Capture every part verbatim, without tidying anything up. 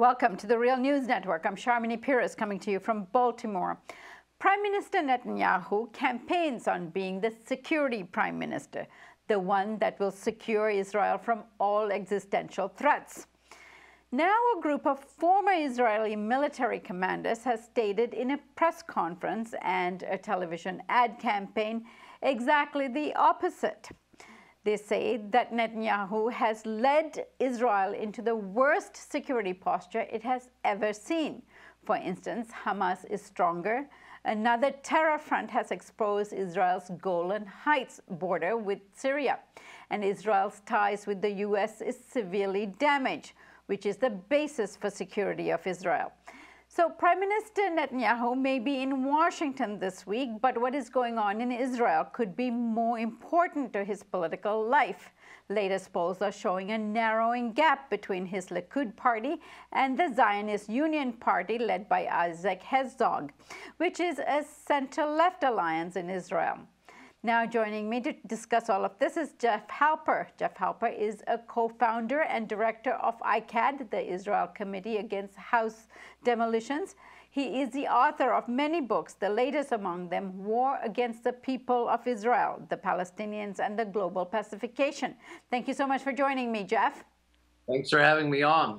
Welcome to the Real News Network. I'm Sharmini Piris coming to you from Baltimore. Prime Minister Netanyahu campaigns on being the security prime minister, the one that will secure Israel from all existential threats. Now a group of former Israeli military commanders has stated in a press conference and a television ad campaign exactly the opposite. They say that Netanyahu has led Israel into the worst security posture it has ever seen. For instance, Hamas is stronger. Another terror front has exposed Israel's Golan Heights border with Syria, and Israel's ties with the U S is severely damaged, which is the basis for security of Israel. So Prime Minister Netanyahu may be in Washington this week, but what is going on in Israel could be more important to his political life. Latest polls are showing a narrowing gap between his Likud party and the Zionist Union party led by Isaac Herzog, which is a center-left alliance in Israel. Now joining me to discuss all of this is Jeff Halper. Jeff Halper is a co-founder and director of I C A D, the Israel Committee Against Housing Demolitions. He is the author of many books, the latest among them, War Against the People of Israel, the Palestinians and the Global Pacification. Thank you so much for joining me, Jeff. Thanks for having me on.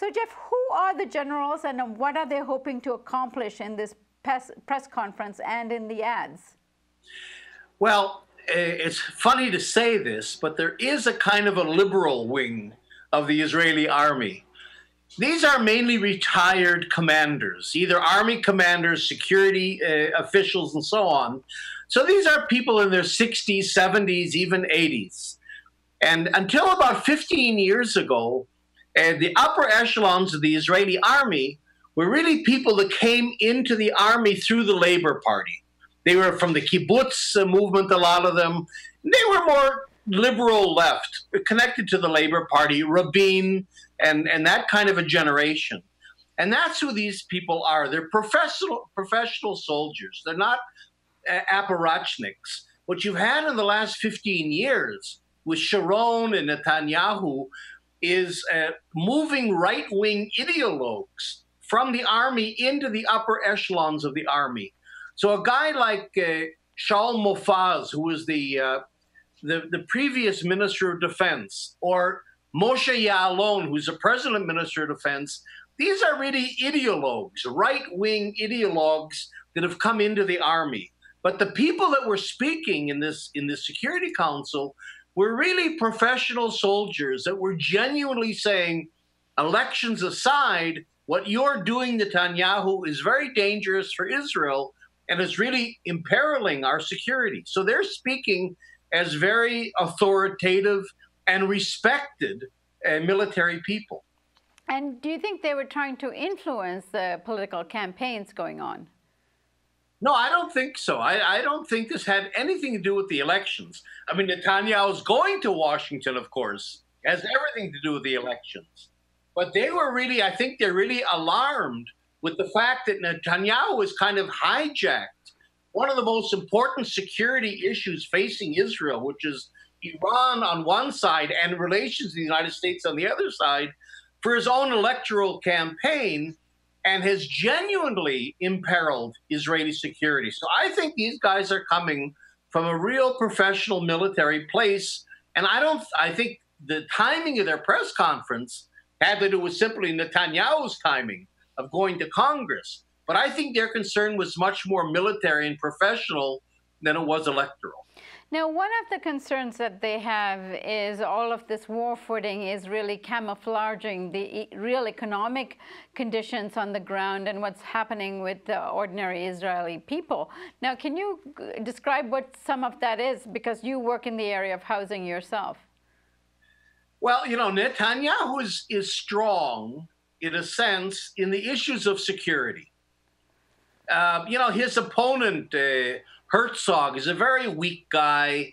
So Jeff, who are the generals and what are they hoping to accomplish in this press conference and in the ads? Well, it's funny to say this, but there is a kind of a liberal wing of the Israeli army. These are mainly retired commanders, either army commanders, security uh, officials, and so on. So these are people in their sixties, seventies, even eighties. And until about fifteen years ago, uh, the upper echelons of the Israeli army were really people that came into the army through the Labor Party. They were from the kibbutz movement, a lot of them. They were more liberal left, connected to the Labor Party, Rabin, and, and that kind of a generation. And that's who these people are. They're professional, professional soldiers. They're not uh, apparatchiks. What you've had in the last fifteen years with Sharon and Netanyahu is uh, moving right-wing ideologues from the army into the upper echelons of the army. So a guy like uh, Shaul Mofaz, who was the, uh, the, the previous Minister of Defense, or Moshe Ya'alon, who's the President Minister of Defense, these are really ideologues, right-wing ideologues that have come into the army. But the people that were speaking in this, in the Security Council were really professional soldiers that were genuinely saying, elections aside, what you're doing, Netanyahu, is very dangerous for Israel, and it's really imperiling our security. So they're speaking as very authoritative and respected uh, military people. And do you think they were trying to influence the political campaigns going on? No, I don't think so. I, I don't think this had anything to do with the elections. I mean, Netanyahu's going to Washington, of course, has everything to do with the elections. But they were really, I think they're really alarmed with the fact that Netanyahu has kind of hijacked one of the most important security issues facing Israel, which is Iran on one side and relations to the United States on the other side, for his own electoral campaign, and has genuinely imperiled Israeli security. So I think these guys are coming from a real professional military place, and I don't, I think the timing of their press conference had to do with simply Netanyahu's timing of going to Congress. But I think their concern was much more military and professional than it was electoral. Now, one of the concerns that they have is all of this war footing is really camouflaging the real economic conditions on the ground and what's happening with the ordinary Israeli people. Now, can you describe what some of that is? Because you work in the area of housing yourself. Well, you know, Netanyahu is, is strong, in a sense, in the issues of security. Uh, you know, his opponent, uh, Herzog, is a very weak guy.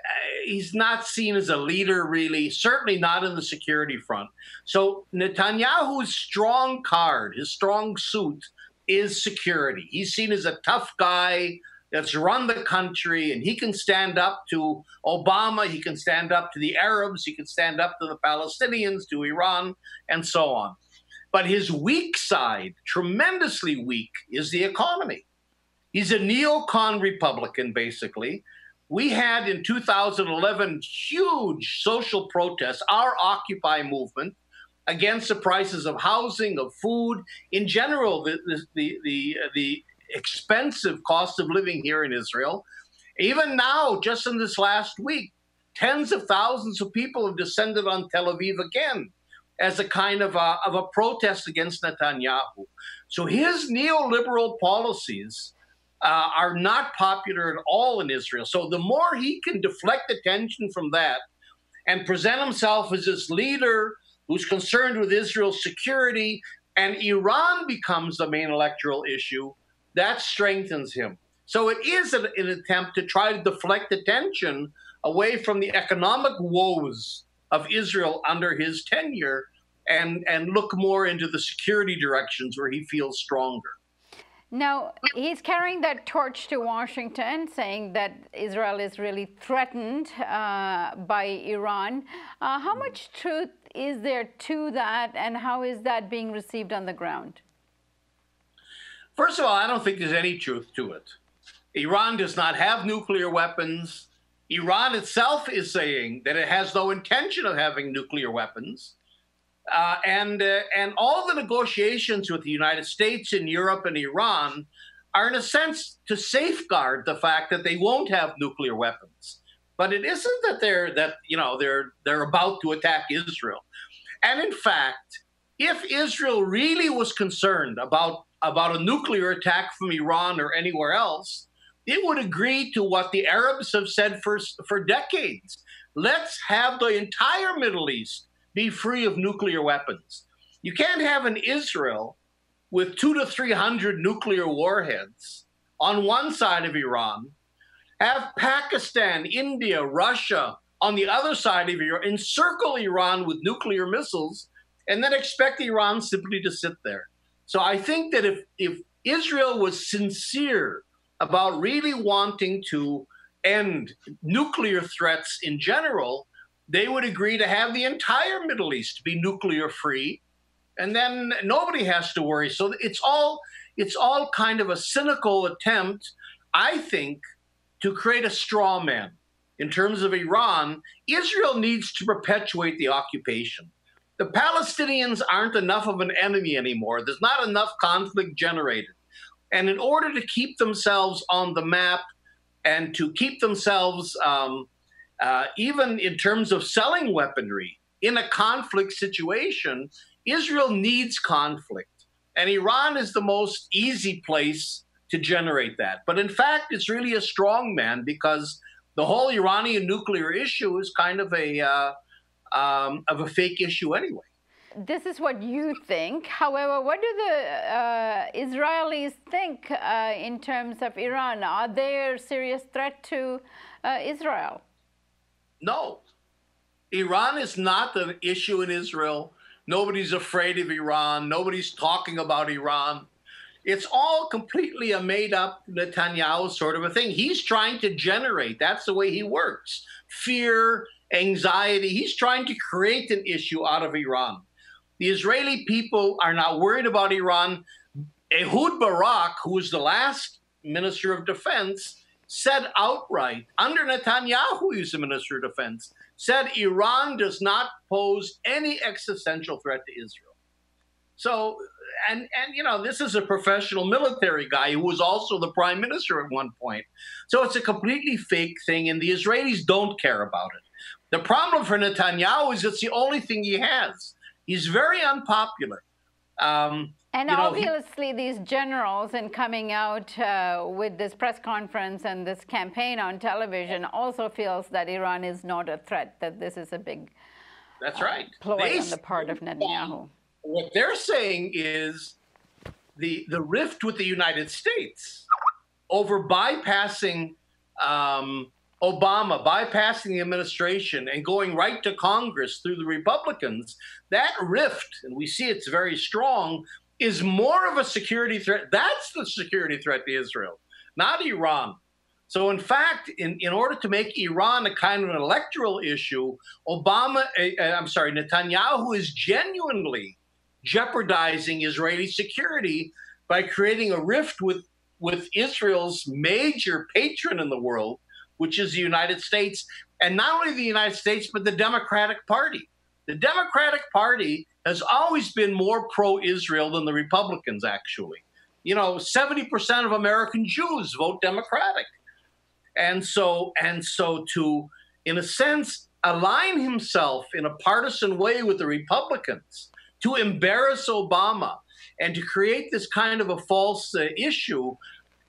Uh, he's not seen as a leader, really, certainly not in the security front. So Netanyahu's strong card, his strong suit, is security. He's seen as a tough guy that's run the country, and he can stand up to Obama, he can stand up to the Arabs, he can stand up to the Palestinians, to Iran, and so on. But his weak side, tremendously weak, is the economy. He's a neocon Republican, basically. We had in two thousand eleven huge social protests, our Occupy movement, against the prices of housing, of food, in general, the, the, the, the expensive cost of living here in Israel. Even now, just in this last week, tens of thousands of people have descended on Tel Aviv again as a kind of a, of a protest against Netanyahu. So his neoliberal policies uh, are not popular at all in Israel. So the more he can deflect attention from that and present himself as this leader who's concerned with Israel's security, and Iran becomes the main electoral issue, that strengthens him. So it is an, an attempt to try to deflect attention away from the economic woes of Israel under his tenure and, and look more into the security directions where he feels stronger. Now, he's carrying that torch to Washington, saying that Israel is really threatened uh, by Iran. Uh, how much truth is there to that, and how is that being received on the ground? First of all, I don't think there's any truth to it. Iran does not have nuclear weapons. Iran itself is saying that it has no intention of having nuclear weapons. Uh, and, uh, and all the negotiations with the United States and Europe and Iran are, in a sense, to safeguard the fact that they won't have nuclear weapons. But it isn't that they're, that, you know, they're, they're about to attack Israel. And in fact, if Israel really was concerned about, about a nuclear attack from Iran or anywhere else, it would agree to what the Arabs have said for, for decades. Let's have the entire Middle East be free of nuclear weapons. You can't have an Israel with two to three hundred nuclear warheads on one side of Iran, have Pakistan, India, Russia on the other side of Iran, encircle Iran with nuclear missiles, and then expect Iran simply to sit there. So I think that if, if Israel was sincere about really wanting to end nuclear threats in general, they would agree to have the entire Middle East be nuclear free, and then nobody has to worry. So it's all, it's all kind of a cynical attempt, I think, to create a straw man. In terms of Iran, Israel needs to perpetuate the occupation. The Palestinians aren't enough of an enemy anymore. There's not enough conflict generated. And in order to keep themselves on the map and to keep themselves um, Uh, even in terms of selling weaponry in a conflict situation, Israel needs conflict. And Iran is the most easy place to generate that. But in fact, it's really a strongman, because the whole Iranian nuclear issue is kind of a, uh, um, of a fake issue anyway. This is what you think. However, what do the uh, Israelis think uh, in terms of Iran? Are they a serious threat to uh, Israel? No. Iran is not an issue in Israel. Nobody's afraid of Iran. Nobody's talking about Iran. It's all completely a made-up Netanyahu sort of a thing. He's trying to generate. That's the way he works. Fear, anxiety. He's trying to create an issue out of Iran. The Israeli people are not worried about Iran. Ehud Barak, who was the last Minister of Defense, said outright, under Netanyahu, who's the Minister of Defense, said Iran does not pose any existential threat to Israel. So, and, and you know, this is a professional military guy who was also the prime minister at one point. So it's a completely fake thing, and the Israelis don't care about it. The problem for Netanyahu is it's the only thing he has. He's very unpopular. Um, And you know, obviously, he, these generals, in coming out uh, with this press conference and this campaign on television, also feels that Iran is not a threat, that this is a big that's uh, right. ploy they on the part of Netanyahu. What they're saying is the, the rift with the United States over bypassing um, Obama, bypassing the administration and going right to Congress through the Republicans, that rift, and we see it's very strong, is more of a security threat. That's the security threat to Israel, not Iran. So in fact, in, in order to make Iran a kind of an electoral issue, Obama, uh, I'm sorry, Netanyahu is genuinely, jeopardizing Israeli security by creating a rift with, with Israel's major patron in the world, which is the United States, and not only the United States, but the Democratic Party. The Democratic Party has always been more pro-Israel than the Republicans, actually. You know, seventy percent of American Jews vote Democratic. And so, and so to, in a sense, align himself in a partisan way with the Republicans to embarrass Obama and to create this kind of a false uh, issue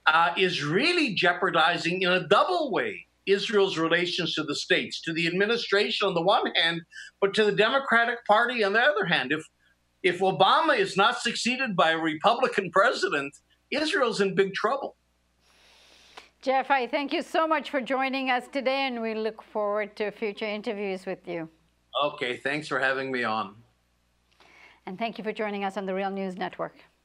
uh, is really jeopardizing in a double way Israel's relations to the states, to the administration on the one hand, but to the Democratic Party on the other hand. If if Obama is not succeeded by a Republican president, Israel's in big trouble. Jeff, I thank you so much for joining us today, and we look forward to future interviews with you. Okay, thanks for having me on. And thank you for joining us on The Real News Network.